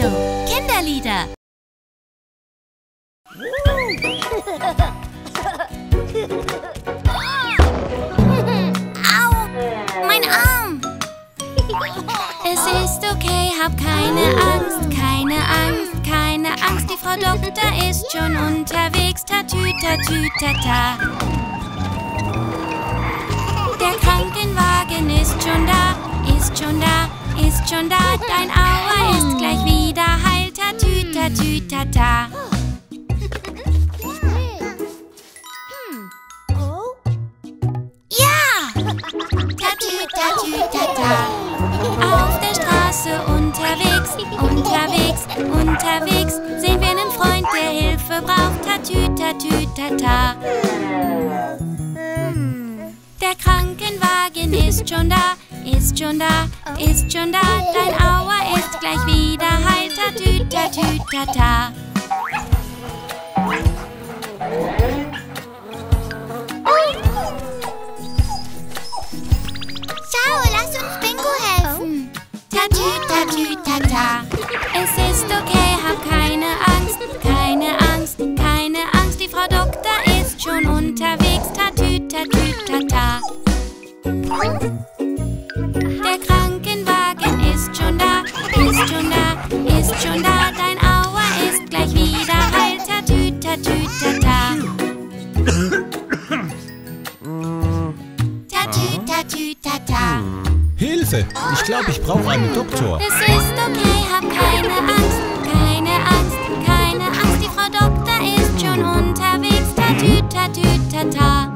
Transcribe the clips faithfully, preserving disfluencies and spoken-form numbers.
Show Kinderlieder. Au, mein Arm. Es ist okay, hab keine Angst, keine Angst, keine Angst. Die Frau Doktor ist schon unterwegs, tatütatütata. Der Krankenwagen ist schon da, ist schon da. Ist schon da, dein Aua ist gleich wieder heil, tatütatütata. Ja! Tatütatütata. Auf der Straße unterwegs, unterwegs, unterwegs sehen wir einen Freund, der Hilfe braucht, tatütatütata. Der Krankenwagen ist schon da, ist schon da, ist schon da. Dein Aua ist gleich wieder heil, tatütatütata. Schau, lass uns Bingo helfen. Tatütatütata. Es ist okay, hab keine Angst, keine Angst, keine Angst. Die Frau Doktor ist schon unterwegs, tatütatütata. Der Krankenwagen ist schon da, ist schon da, ist schon da. Dein Aua ist gleich wieder heil, tatütatütata. Tatütatütata. Hilfe! Ich glaube, ich brauche einen Doktor. Es ist okay, hab keine Angst, keine Angst, keine Angst. Die Frau Doktor ist schon unterwegs, tatütatütata.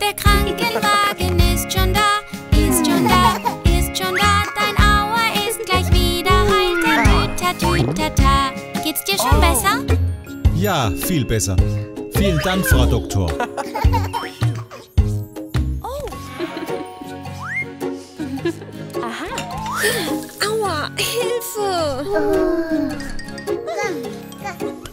Der Krankenwagen ist schon da, ist schon da, ist schon da. Dein Aua ist gleich wieder heil, tatütatütata. Geht's dir schon besser? Ja, viel besser. Vielen Dank, Frau Doktor. Oh. Aha. Aua, Hilfe!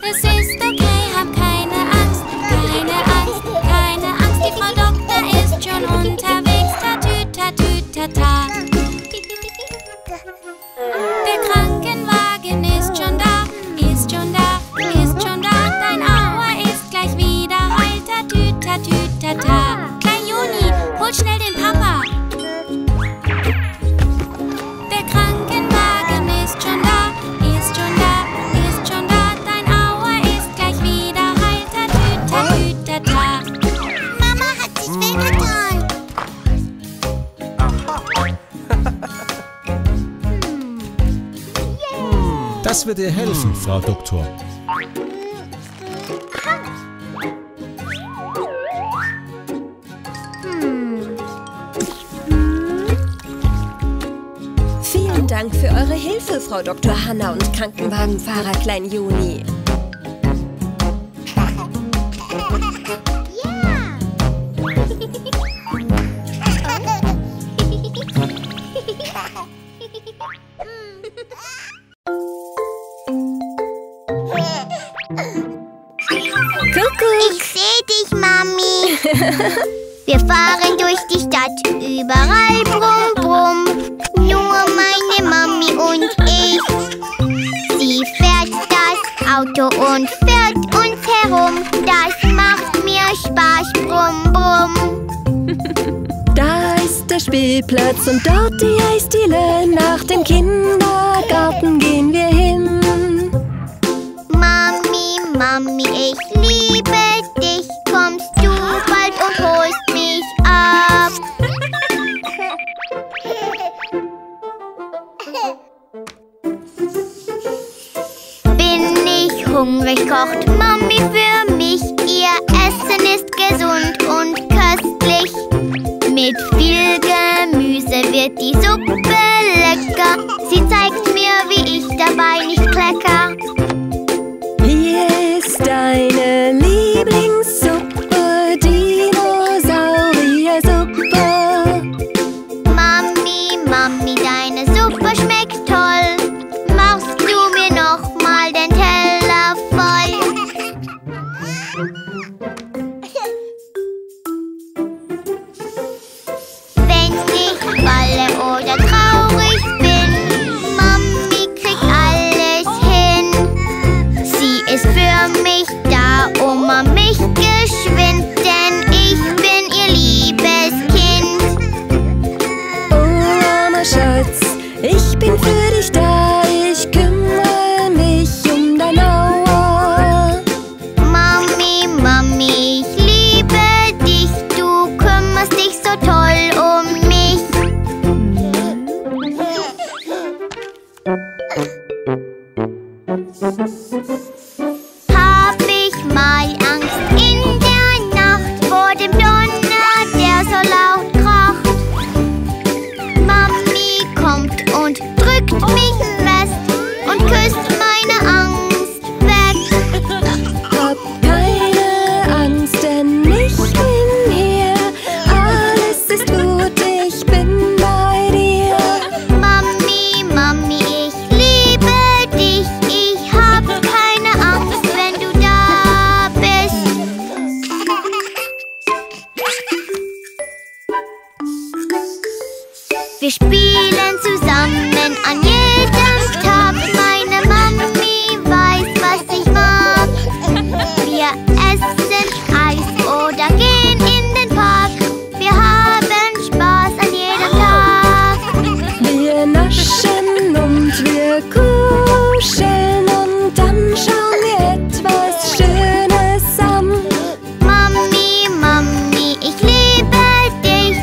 Es ist okay, hab keine Angst, keine Angst, keine Angst. Die Frau Doktor ist schon unterwegs, tatütatütata. Der Krankenwagen ist schon da, ist schon da, ist schon da. Dein Aua ist gleich wieder heil, tatütatütata. Klein Joni, hol schnell den Papa. Der Krankenwagen ist schon da, ist schon da, ist schon da. Dein Aua ist gleich wieder heil, tatütatütata. Das wird ihr helfen, Frau Doktor. Vielen Dank für eure Hilfe, Frau Doktor Hannah und Krankenwagenfahrer Klein Joni. Wir fahren durch die Stadt, überall brumm, brumm. Nur meine Mami und ich. Sie fährt das Auto und fährt uns herum. Das macht mir Spaß, brumm, brumm. Da ist der Spielplatz und dort die Eisdiele. Nach dem Kindergarten gehen wir hin. Mami, Mami, ich liebe dich. Kommst du bald und holst mich ab? Bin ich hungrig, kocht Mami für mich. Ihr Essen ist gesund und köstlich. Mit viel Gemüse wird die Suppe lecker. Sie zeigt mir, wie ich dabei nicht klecker. Hier ist deine Lieblingssuppe. Wenn ich falle oder traurig bin, Wir spielen zusammen an jedem Tag. Meine Mami weiß, was ich mag. Wir essen Eis oder gehen in den Park. Wir haben Spaß an jedem Tag. Wir naschen und wir kuscheln und dann schauen wir etwas Schönes an. Mami, Mami, ich liebe dich.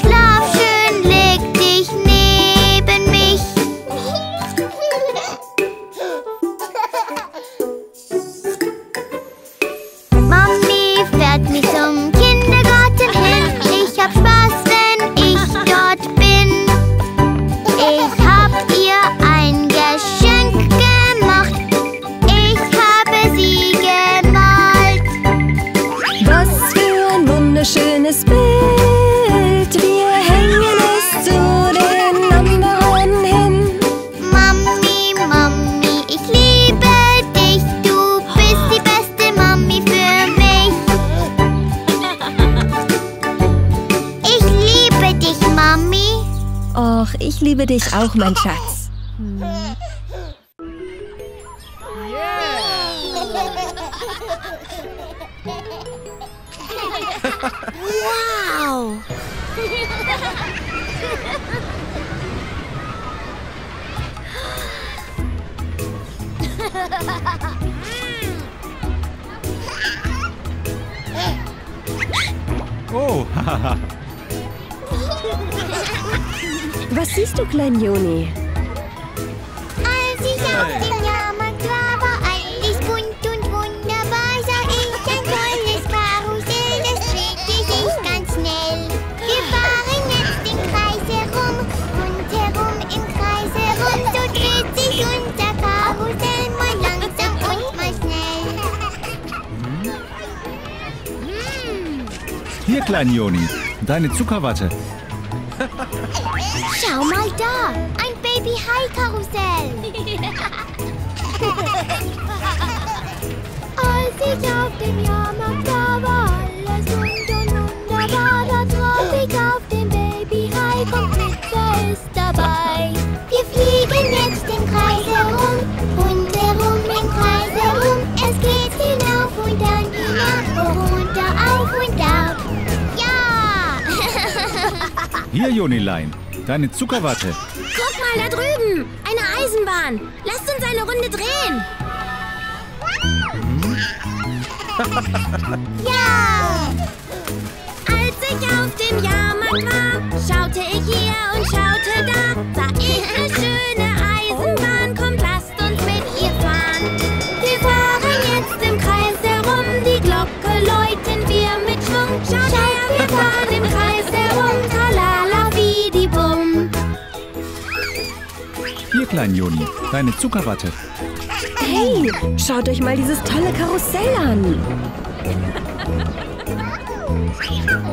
Schlaf schön, leg dich neben mich. Mami fährt mich zum Kindergarten hin. Ich hab Spaß, wenn ich dort bin. Ich hab ihr ein Geschenk gemacht. Ich habe sie gemalt. Was für ein wunderschönes Bild. Wir hängen es zu den anderen hin. Mami, Mami, ich liebe dich. Du bist die beste Mami für mich. Ich liebe dich, Mami. Och, ich liebe dich auch, mein Schatz. Wow! Oh, haha. Was siehst du, Klein Joni? Als ich auf dem Jahrmarkt war, war alles bunt und wunderbar. Sah ich ein tolles Karussell, das drehte sich ganz schnell. Wir fahren jetzt im Kreis herum, rundherum im Kreis herum. So dreht sich unser Karussell, mal langsam und mal schnell. Hier, Klein Joni, deine Zuckerwatte. Schau mal da, ein Baby-Hai-Karussell. Als ich auf dem Jahrmarkt war, war alles bunt und wunderbar. Da traf ich auf den Baby-Hai, kommt mit, der ist dabei. Wir fliegen jetzt im Kreis herum, rundherum im Kreis herum. Es geht hinauf und dann hinab, runter, auf und ab. Hier, Jonilein, deine Zuckerwatte. Guck mal, da drüben, eine Eisenbahn. Lasst uns eine Runde drehen. Ja! Als ich auf dem Jahrmarkt war, schaute ich hier und schaute da. Sah ich eine schöne Eisenbahn, kommt, lasst uns mit ihr fahren. Wir fahren jetzt im Kreis herum, die Glocke läuten wir mit Schwung. Schaut her, wir fahren im Kreis herum, tralala wie die Bumm. Hier, Klein Joni, deine Zuckerwatte. Hey, schaut euch mal dieses tolle Karussell an.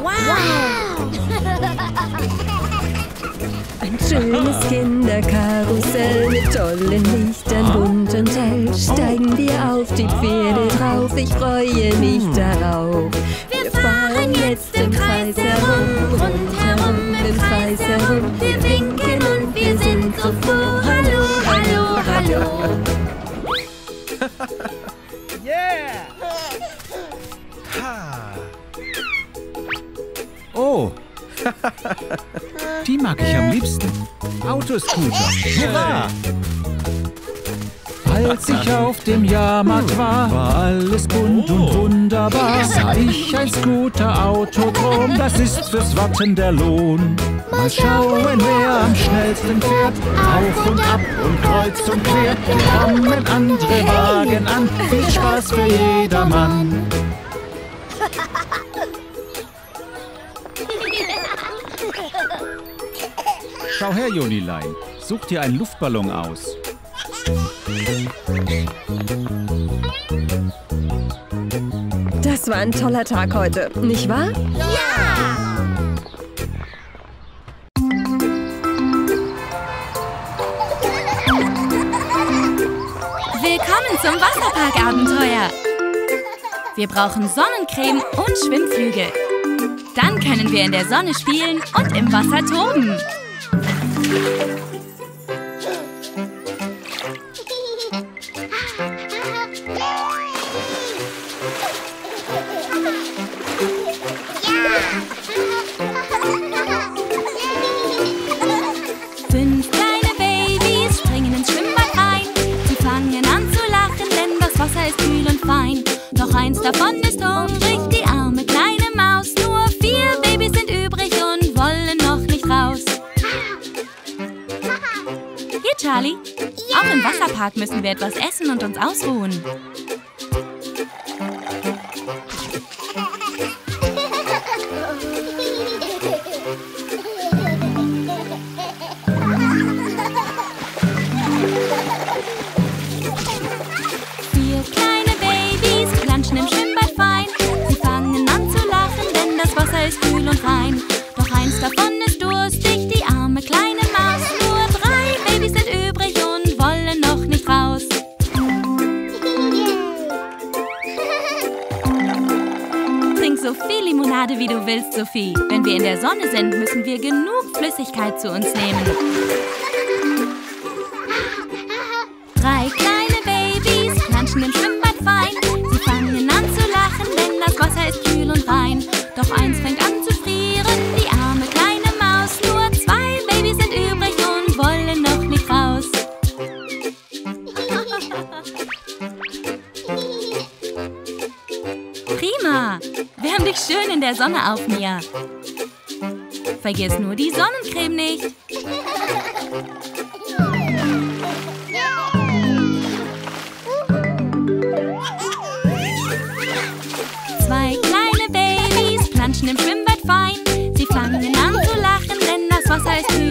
Wow! Ein schönes Kinderkarussell mit tollen Lichtern, bunt und hell. Steigen wir auf die Pferde drauf, ich freue mich darauf. Wir fahren jetzt im Kreis herum, rundherum im Kreis herum. Wir winken und wir sind so froh. Hallo, hallo, hallo. Yeah! Ha! Oh, die mag ich am liebsten. Autoscooter. Hurra! Als ich auf dem Jahrmarkt war, war alles bunt und wunderbar. Sah ich ein Scooter-Autodrom, das ist fürs Warten der Lohn. Mal schauen, wer am schnellsten fährt. Auf und ab und kreuz und quer. Kommen andere Wagen an. Viel Spaß für jedermann. Schau her, Jonilein. Such dir einen Luftballon aus. Das war ein toller Tag heute, nicht wahr? Ja! Willkommen zum Wasserparkabenteuer. Wir brauchen Sonnencreme und Schwimmflügel. Dann können wir in der Sonne spielen und im Wasser toben. Müssen wir etwas essen und uns ausruhen. Vier kleine Babys planschen im Schwimmbad fein. Sie fangen an zu lachen, denn das Wasser ist kühl und rein. Doch eins davon ist durstig, die arme kleine Maus. Nur drei Babys sind übrig und wollen noch nicht raus. Trink so viel Limonade, wie du willst, Sophie. Wenn wir in der Sonne sind, müssen wir genug Flüssigkeit zu uns nehmen. Drei kleine Babys planschen im Schwimmbad fein. Sie fangen an zu lachen, denn das Wasser ist kühl und rein. Doch eins fängt an zu frieren, die arme kleine Maus. Nur zwei Babys sind übrig und wollen noch nicht raus. Prima! Wir haben dich schön in der Sonne auf mir. Vergiss nur die Sonnencreme nicht. Zwei kleine Babys planschen im Schwimmbad fein. Sie fangen an zu lachen, denn das Wasser ist kühl.